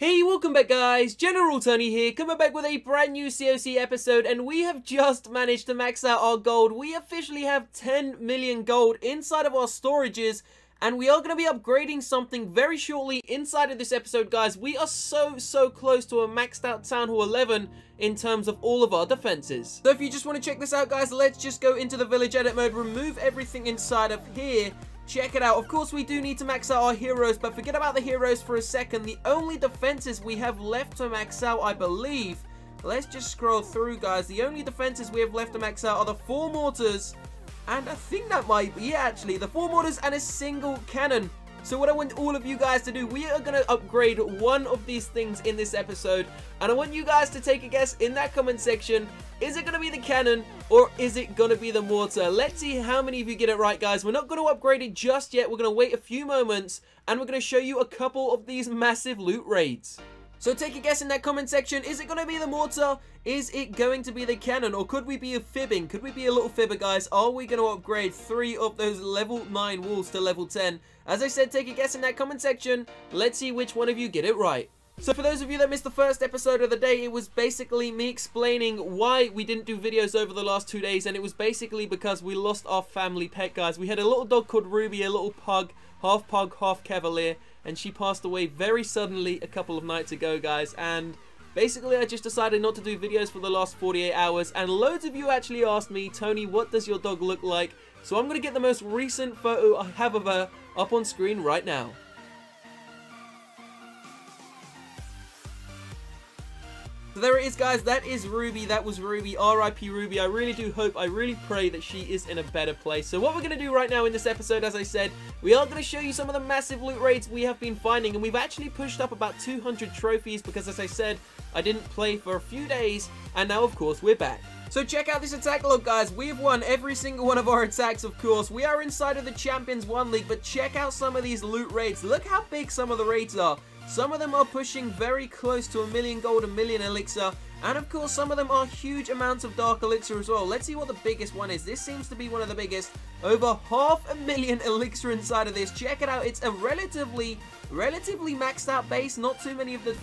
Hey, welcome back guys, General Tony here, coming back with a brand new COC episode, and we have just managed to max out our gold. We officially have 10 million gold inside of our storages, and we are going to be upgrading something very shortly inside of this episode, guys. We are so close to a maxed out Town Hall 11 in terms of all of our defenses. So if you just want to check this out, guys, let's just go into the village edit mode, remove everything inside of here. Check it out. Of course, we do need to max out our heroes, but forget about the heroes for a second. The only defenses we have left to max out, I believe. Let's just scroll through, guys. The only defenses we have left to max out are the four mortars, and I think that might be, yeah, actually, the four mortars and a single cannon. So what I want all of you guys to do, we are going to upgrade one of these things in this episode, and I want you guys to take a guess in that comment section. Is it going to be the cannon or is it going to be the mortar? Let's see how many of you get it right, guys. We're not going to upgrade it just yet. We're going to wait a few moments and we're going to show you a couple of these massive loot raids. So take a guess in that comment section. Is it going to be the mortar? Is it going to be the cannon? Or could we be fibbing? Could we be a little fibber, guys? Are we going to upgrade three of those level 9 walls to level 10? As I said, take a guess in that comment section. Let's see which one of you get it right. So for those of you that missed the first episode of the day, it was basically me explaining why we didn't do videos over the last 2 days, and it was basically because we lost our family pet, guys. We had a little dog called Ruby, a little pug, half cavalier, and she passed away very suddenly a couple of nights ago, guys, and basically I just decided not to do videos for the last 48 hours, and loads of you actually asked me, Tony, what does your dog look like? So I'm going to get the most recent photo I have of her up on screen right now. So there it is, guys. That is Ruby. That was Ruby. RIP Ruby. I really do hope, I really pray that she is in a better place. So what we're going to do right now in this episode, as I said, we are going to show you some of the massive loot raids we have been finding. And we've actually pushed up about 200 trophies because, as I said, I didn't play for a few days. And now, of course, we're back. So check out this attack log, guys. We've won every single one of our attacks, of course. We are inside of the Champions League, but check out some of these loot raids. Look how big some of the raids are. Some of them are pushing very close to 1 million gold, 1 million elixir, and of course some of them are huge amounts of dark elixir as well. Let's see what the biggest one is. This seems to be one of the biggest. Over 500,000 elixir inside of this. Check it out. It's a relatively maxed out base. Not too many of the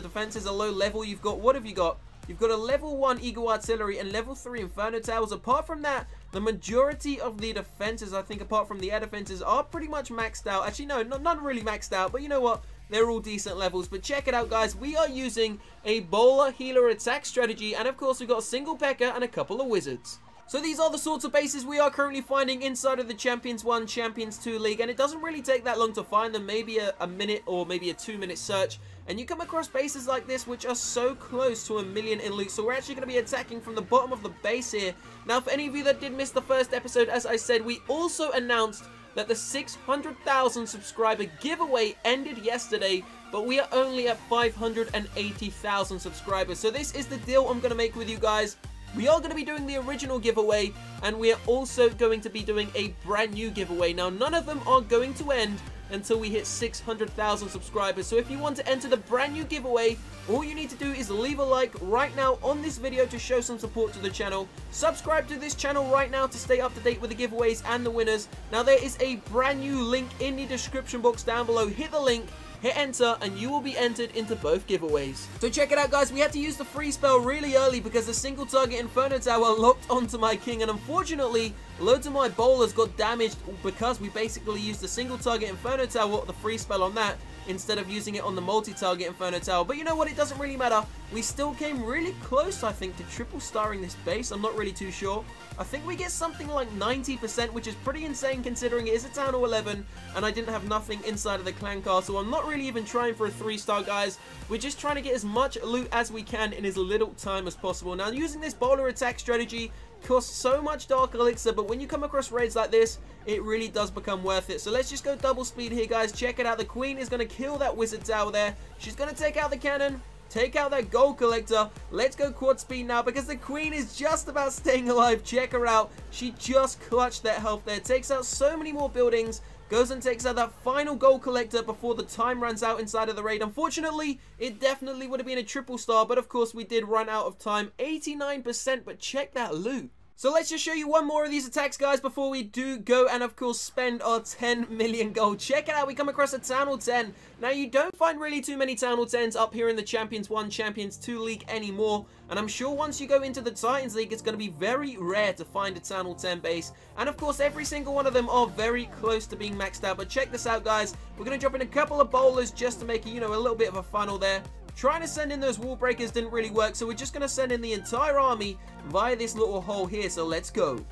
defenses are low level. You've got, what have you got? You've got a level 1 Eagle Artillery and level 3 Inferno Towers. Apart from that, the majority of the defenses, I think, apart from the air defenses, are pretty much maxed out. Actually, no, not really maxed out, but you know what? They're all decent levels. But check it out, guys. We are using a bowler, healer, attack strategy. And, of course, we've got a single Pekka and a couple of wizards. So these are the sorts of bases we are currently finding inside of the Champions 1, Champions 2 League. And it doesn't really take that long to find them. Maybe a minute or maybe a 2-minute search. And you come across bases like this, which are so close to 1 million in loot. So we're actually going to be attacking from the bottom of the base here. Now, for any of you that did miss the first episode, as I said, we also announced that the 600,000 subscriber giveaway ended yesterday, but we are only at 580,000 subscribers. So this is the deal I'm going to make with you guys. We are going to be doing the original giveaway, and we are also going to be doing a brand new giveaway. Now, none of them are going to end until we hit 600,000 subscribers. So if you want to enter the brand new giveaway, all you need to do is leave a like right now on this video to show some support to the channel. Subscribe to this channel right now to stay up to date with the giveaways and the winners. Now, there is a brand new link in the description box down below. Hit the link, hit enter, and you will be entered into both giveaways. So check it out, guys. We had to use the free spell really early because the single target Inferno Tower locked onto my king, and unfortunately loads of my bowlers got damaged because we basically used the single target Inferno Tower, the free spell on that, instead of using it on the multi-target Inferno Tower. But you know what, it doesn't really matter. We still came really close, I think, to triple starring this base. I'm not really too sure. I think we get something like 90%, which is pretty insane considering it is a Town Hall 11, and I didn't have nothing inside of the clan car, so I'm not really even trying for a 3-star, guys. We're just trying to get as much loot as we can in as little time as possible. Now, using this bowler attack strategy costs so much dark elixir, but when you come across raids like this, it really does become worth it. So let's just go double speed here, guys. Check it out. The queen is going to kill that wizard tower there. She's going to take out the cannon, take out that gold collector. Let's go quad speed now because the queen is just about staying alive. Check her out. She just clutched that health there. Takes out so many more buildings. Goes and takes out that final gold collector before the time runs out inside of the raid. Unfortunately, it definitely would have been a triple star, but of course we did run out of time. 89%, but check that loot. So let's just show you one more of these attacks, guys, before we do go and, of course, spend our 10 million gold. Check it out. We come across a Town Hall 10. Now, you don't find really too many Town Hall 10s up here in the Champions 1, Champions 2 League anymore. And I'm sure once you go into the Titans League, it's going to be very rare to find a Town Hall 10 base. And, of course, every single one of them are very close to being maxed out. But check this out, guys. We're going to drop in a couple of bowlers just to make, you know, a little bit of a funnel there. Trying to send in those wall breakers didn't really work, so we're just going to send in the entire army via this little hole here, so let's go.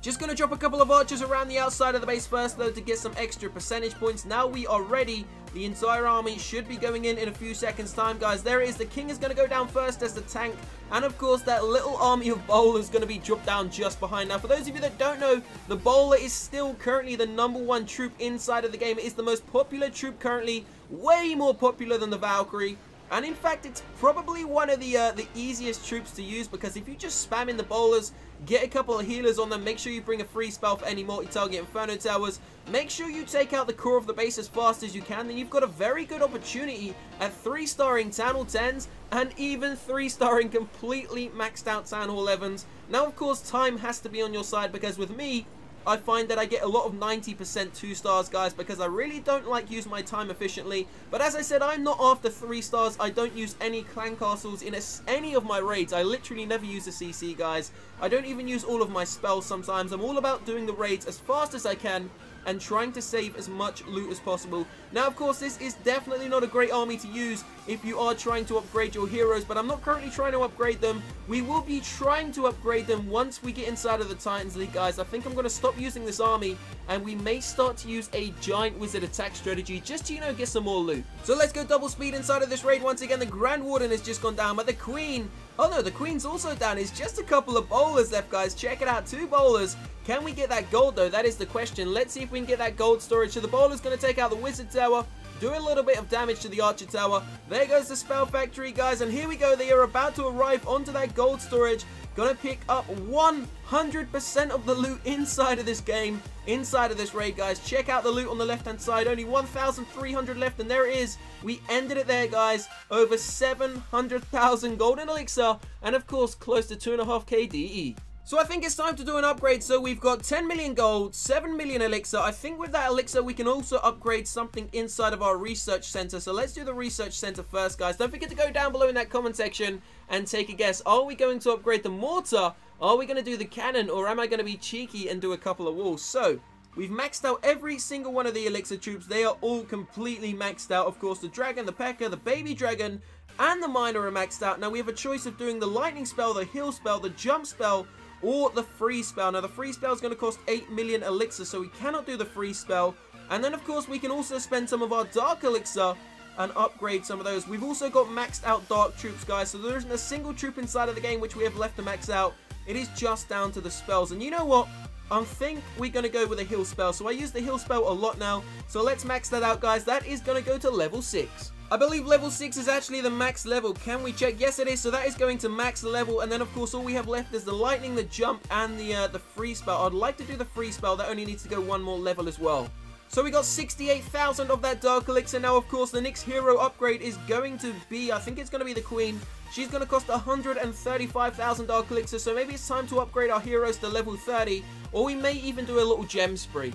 Just going to drop a couple of archers around the outside of the base first, though, to get some extra percentage points. Now we are ready. The entire army should be going in a few seconds' time, guys. There it is. The king is going to go down first as the tank. And, of course, that little army of bowlers is going to be dropped down just behind. Now, for those of you that don't know, the bowler is still currently the #1 troop inside of the game. It is the most popular troop currently, way more popular than the Valkyrie. And in fact, it's probably one of the easiest troops to use, because if you just spam in the bowlers, get a couple of healers on them, make sure you bring a free spell for any multi-target Inferno Towers, make sure you take out the core of the base as fast as you can, then you've got a very good opportunity at 3-starring Town Hall 10s and even 3-starring completely maxed out Town Hall 11s. Now, of course, time has to be on your side, because with me, I find that I get a lot of 90% 2-stars, guys, because I really don't like use my time efficiently. But as I said, I'm not after 3 stars. I don't use any clan castles in any of my raids. I literally never use a CC, guys. I don't even use all of my spells sometimes. I'm all about doing the raids as fast as I can and trying to save as much loot as possible. Now, of course, this is definitely not a great army to use if you are trying to upgrade your heroes, but I'm not currently trying to upgrade them. We will be trying to upgrade them once we get inside of the Titans League, guys. I think I'm going to stop using this army, and we may start to use a giant wizard attack strategy just to, you know, get some more loot. So let's go double speed inside of this raid. Once again, the Grand Warden has just gone down, but the Queen... oh no, the Queen's also down. It's just a couple of bowlers left, guys. Check it out. 2 bowlers. Can we get that gold, though? That is the question. Let's see if we can get that gold storage. So the bowler's going to take out the wizard tower, do a little bit of damage to the archer tower. There goes the spell factory, guys. And here we go. They are about to arrive onto that gold storage. Gonna pick up 100% of the loot inside of this game, inside of this raid, guys. Check out the loot on the left-hand side. Only 1,300 left, and there it is. We ended it there, guys. Over 700,000 golden elixir, and of course, close to 2.5k DE. So I think it's time to do an upgrade. So we've got 10 million gold, 7 million elixir. I think with that elixir, we can also upgrade something inside of our research center. So let's do the research center first, guys. Don't forget to go down below in that comment section and take a guess. Are we going to upgrade the mortar? Are we going to do the cannon? Or am I going to be cheeky and do a couple of walls? So we've maxed out every single one of the elixir troops. They are all completely maxed out. Of course, the dragon, the pekka, the baby dragon, and the miner are maxed out. Now we have a choice of doing the lightning spell, the heal spell, the jump spell, or the free spell. Now, the free spell is going to cost 8 million elixir, so we cannot do the free spell. And then, of course, we can also spend some of our dark elixir and upgrade some of those. We've also got maxed out dark troops, guys, so there isn't a single troop inside of the game which we have left to max out. It is just down to the spells. And you know what? I think we're going to go with a heal spell. So I use the heal spell a lot now. So let's max that out, guys. That is going to go to level 6. I believe level 6 is actually the max level. Can we check? Yes, it is. So that is going to max level. And then, of course, all we have left is the lightning, the jump, and the free spell. I'd like to do the free spell. That only needs to go one more level as well. So we got 68,000 of that dark elixir. Now, of course, the next hero upgrade is going to be, I think it's going to be the Queen. She's going to cost 135,000 dark elixir. So maybe it's time to upgrade our heroes to level 30. Or we may even do a little gem spree.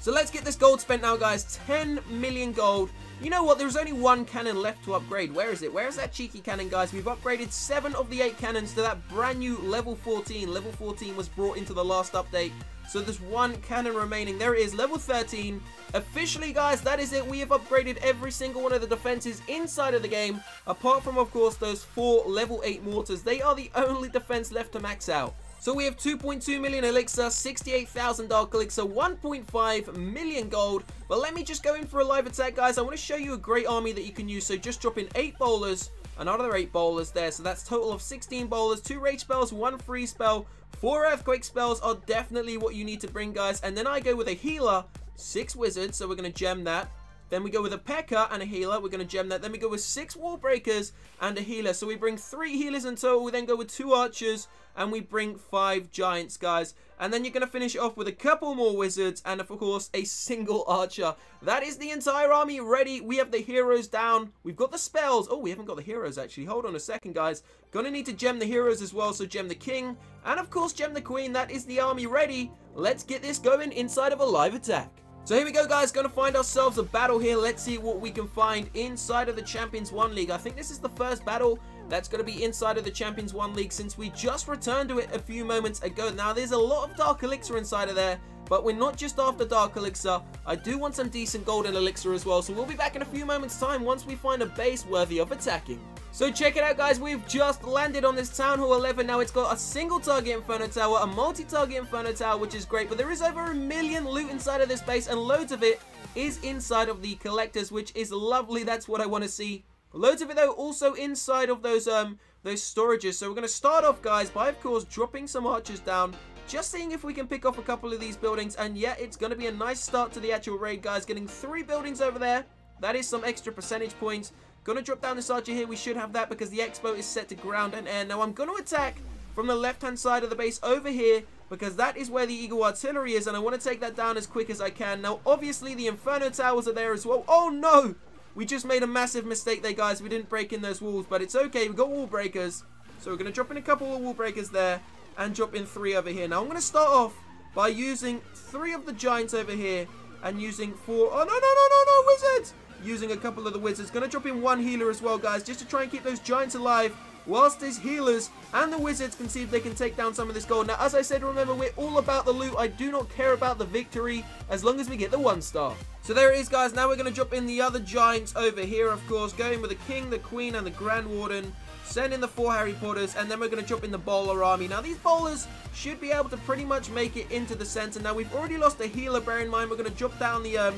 So let's get this gold spent now, guys. 10 million gold. You know what? There's only one cannon left to upgrade. Where is it? Where is that cheeky cannon, guys? We've upgraded 7 of the 8 cannons to that brand new level 14. Level 14 was brought into the last update. So there's one cannon remaining. There it is, level 13. Officially, guys, that is it. We have upgraded every single one of the defenses inside of the game, apart from, of course, those 4 level 8 mortars. They are the only defense left to max out. So we have 2.2 million elixir, 68,000 dark elixir, 1.5 million gold. But let me just go in for a live attack, guys. I want to show you a great army that you can use. So just drop in 8 bowlers, another 8 bowlers there. So that's a total of 16 bowlers, 2 rage spells, 1 free spell, 4 earthquake spells are definitely what you need to bring, guys. And then I go with a healer, 6 wizards. So we're going to gem that. Then we go with a Pekka and a healer. We're going to gem that. Then we go with 6 wall breakers and a healer. So we bring 3 healers in total. We then go with 2 archers and we bring 5 giants, guys. And then you're going to finish off with a couple more wizards and, of course, a single archer. That is the entire army ready. We have the heroes down. We've got the spells. Oh, we haven't got the heroes, actually. Hold on a second, guys. Going to need to gem the heroes as well. So gem the king and, of course, gem the queen. That is the army ready. Let's get this going inside of a live attack. So here we go, guys. Gonna find ourselves a battle here. Let's see what we can find inside of the Champions 1 League. I think this is the first battle that's going to be inside of the Champions 1 League since we just returned to it a few moments ago. Now, there's a lot of Dark Elixir inside of there, but we're not just after Dark Elixir. I do want some decent Golden Elixir as well, so we'll be back in a few moments' time once we find a base worthy of attacking. So check it out, guys. We've just landed on this Town Hall 11. Now, it's got a single target Inferno Tower, a multi-target Inferno Tower, which is great, but there is over 1 million loot inside of this base, and loads of it is inside of the collectors, which is lovely. That's what I want to see. Loads of it, though, also inside of those storages. So we're going to start off, guys, by, of course, dropping some archers down, just seeing if we can pick off a couple of these buildings. And, yeah, it's going to be a nice start to the actual raid, guys, getting 3 buildings over there. That is some extra percentage points. Going to drop down this archer here. We should have that because the expo is set to ground and air. Now, I'm going to attack from the left-hand side of the base over here because that is where the Eagle Artillery is, and I want to take that down as quick as I can. Now, obviously, the Inferno Towers are there as well. Oh, no! We just made a massive mistake there, guys. We didn't break in those walls, but it's okay. We've got wall breakers. So we're going to drop in a couple of wall breakers there and drop in 3 over here. Now, I'm going to start off by using 3 of the giants over here and using 4. Oh, no, wizards! Using a couple of the wizards. Going to drop in 1 healer as well, guys, just to try and keep those giants alive whilst these healers and the wizards can see if they can take down some of this gold. Now, as I said, remember, we're all about the loot. I do not care about the victory as long as we get the 1-star. So there it is, guys. Now we're going to drop in the other giants over here, of course, going with the king, the queen, and the Grand Warden. Send in the 4 Harry Potters, and then we're going to drop in the bowler army. Now, these bowlers should be able to pretty much make it into the center. Now, we've already lost a healer. Bear in mind, we're going to drop down the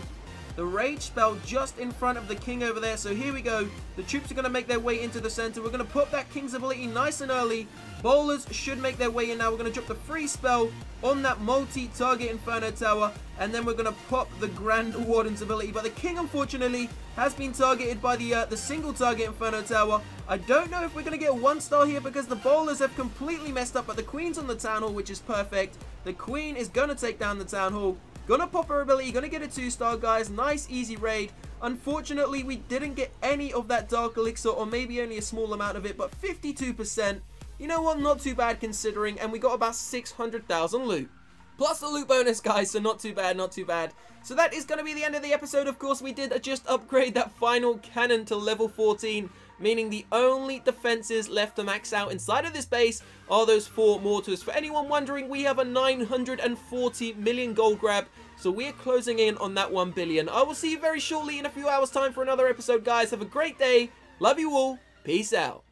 rage spell just in front of the king over there. So here we go. The troops are going to make their way into the center. We're going to pop that king's ability nice and early. Bowlers should make their way in now. We're going to drop the free spell on that multi-target Inferno Tower, and then we're going to pop the Grand Warden's ability. But the king, unfortunately, has been targeted by the single-target Inferno Tower. I don't know if we're going to get 1-star here because the bowlers have completely messed up, but the queen's on the Town Hall, which is perfect. The queen is going to take down the Town Hall. Gonna pop her ability, gonna get a 2-star, guys. Nice, easy raid. Unfortunately, we didn't get any of that Dark Elixir, or maybe only a small amount of it, but 52%. You know what? Not too bad considering, and we got about 600,000 loot. Plus the loot bonus, guys, so not too bad, not too bad. So that is going to be the end of the episode. Of course, we did just upgrade that final cannon to level 14, meaning the only defenses left to max out inside of this base are those 4 mortars. For anyone wondering, we have a 940 million gold grab, so we're closing in on that 1 billion. I will see you very shortly in a few hours' time for another episode, guys. Have a great day. Love you all. Peace out.